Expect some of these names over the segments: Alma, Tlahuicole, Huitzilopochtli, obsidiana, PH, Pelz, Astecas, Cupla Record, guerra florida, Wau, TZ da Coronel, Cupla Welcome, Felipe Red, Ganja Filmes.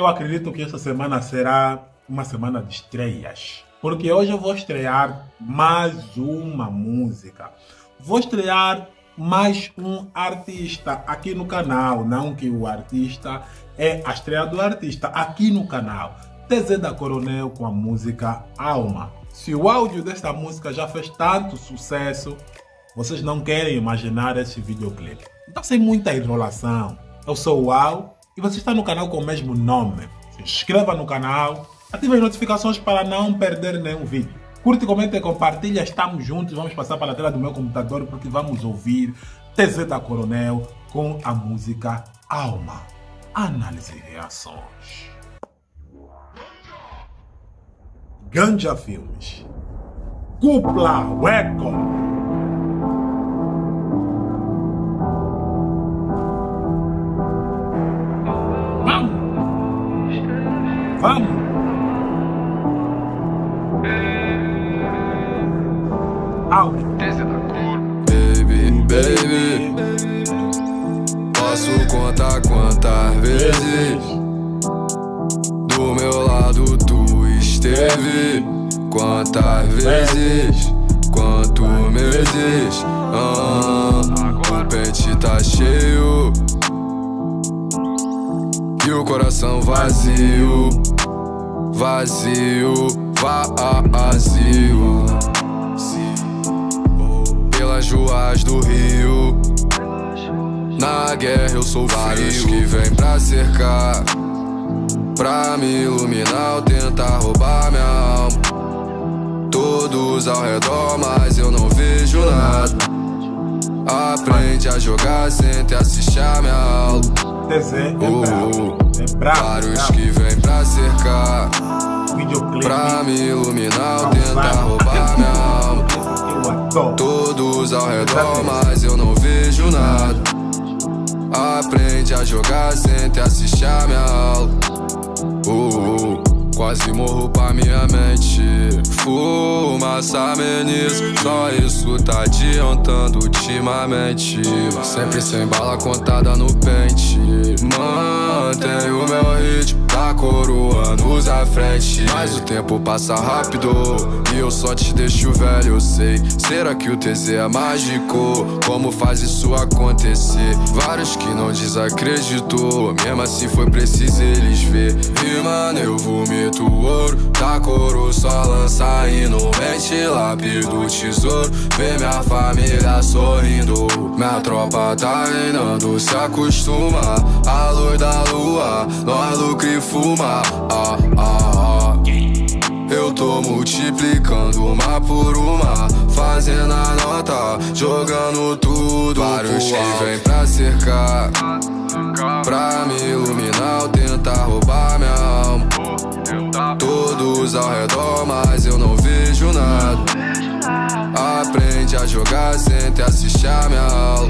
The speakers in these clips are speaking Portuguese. Eu acredito que essa semana será uma semana de estreias, porque hoje eu vou estrear mais uma música. Vou estrear mais um artista aqui no canal, não que o artista é a estreia do artista, aqui no canal. TZ da Coronel com a música Alma. Se o áudio desta música já fez tanto sucesso, vocês não querem imaginar esse videoclipe. Então, sem muita enrolação, eu sou o Wau e você está no canal com o mesmo nome. Se inscreva no canal, ative as notificações para não perder nenhum vídeo. Curte, comenta e compartilha, estamos juntos. Vamos passar para a tela do meu computador porque vamos ouvir TZ da Coronel com a música Alma. Análise e reações. Ganja Filmes, Cupla Welcome. Vamos! Baby, baby, posso contar quantas vezes do meu lado tu esteve, quantas vezes, quantos meses. O pente tá cheio e o coração vazio, vazio, vazio. Pelas ruas do Rio, na guerra eu sou vários que vêm pra cercar, pra me iluminar ou tentar roubar minha alma. Todos ao redor, mas eu não vejo nada. Aprende a jogar sem te assistir a minha aula. É bravo, vários que vêm pra cercar, pra me iluminar ou tentar roubar minha alma. Todos ao redor, mas eu não vejo nada. Aprende a jogar sem te assistir a minha aula. Quase morro pra minha mente. Fumaça ameniza, só isso tá adiantando ultimamente. Sempre sem bala contada no pente. Mantém o meu ritmo, tá coroando os à frente. Mas o tempo passa rápido e eu só te deixo velho, eu sei. Será que o TZ é mágico? Como faz isso acontecer? Vários que não desacreditou, mesmo assim foi preciso eles ver. E mano, eu vomito o ouro, da coro só lança e não mente, lápis do tesouro. Vê minha família sorrindo, minha tropa tá reinando. Se acostuma, a luz da lua, nós lucra e fuma. Eu tô multiplicando uma por uma, fazendo a nota, jogando tudo. Vários que vêm pra cercar, pra me iluminar ou tentar roubar minha alma. Todos ao redor, mas eu não vejo nada. Aprende a jogar sem te assistir a minha aula.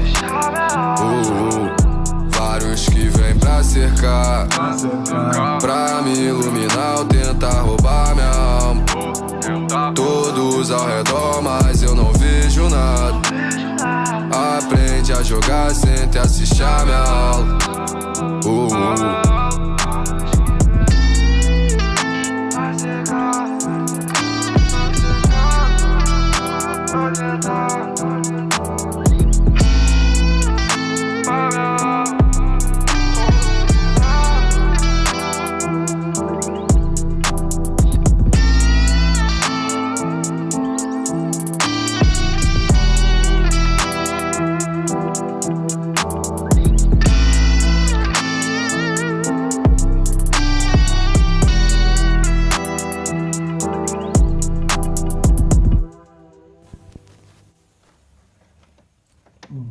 Vários que vêm pra cercar, pra me iluminar ou tentar roubar minha alma. Todos ao redor, mas eu não vejo nada. Aprende a jogar sem te assistir a minha aula.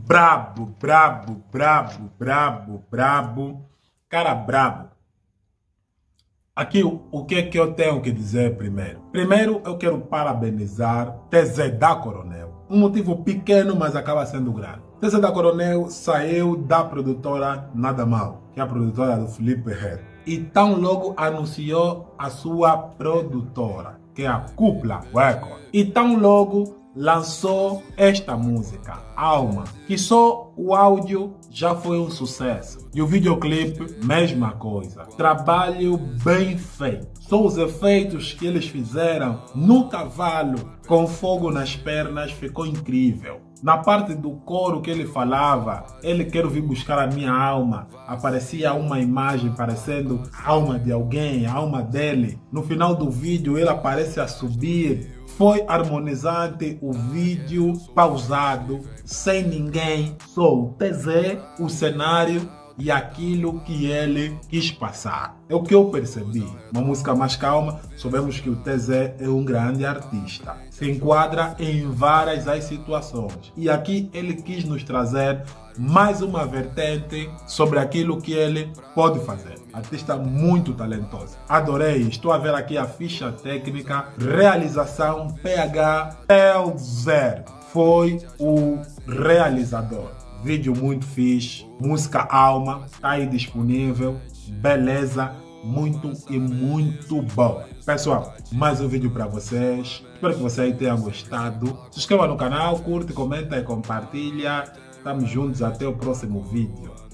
Brabo, brabo, brabo, brabo, brabo. Cara, brabo. Aqui, o que é que eu tenho que dizer primeiro? Primeiro, eu quero parabenizar TZ da Coronel. Um motivo pequeno, mas acaba sendo grande. TZ da Coronel saiu da produtora Nada Mal, que é a produtora do Felipe Red. E tão logo anunciou a sua produtora, que é a Cupla Record. E tão logo lançou esta música, Alma, que só o áudio já foi um sucesso. E o videoclipe, mesma coisa. Trabalho bem feito. Só os efeitos que eles fizeram no cavalo, com fogo nas pernas, ficou incrível. Na parte do coro que ele falava, ele quer vir buscar a minha alma, aparecia uma imagem parecendo a alma de alguém, a alma dele. No final do vídeo ele aparece a subir. Foi harmonizante o vídeo, pausado, sem ninguém, só o TZ, o cenário e aquilo que ele quis passar. É o que eu percebi. Uma música mais calma, soubemos que o TZ é um grande artista. Se enquadra em várias as situações. E aqui ele quis nos trazer mais uma vertente sobre aquilo que ele pode fazer. Artista muito talentoso. Adorei. Estou a ver aqui a ficha técnica, realização PH, Pelz. Foi o realizador. Vídeo muito fixe, música Alma, tá aí disponível, beleza, muito e muito boa. Pessoal, mais um vídeo para vocês, espero que vocês tenham gostado. Se inscreva no canal, curte, comenta e compartilha. Estamos juntos até o próximo vídeo.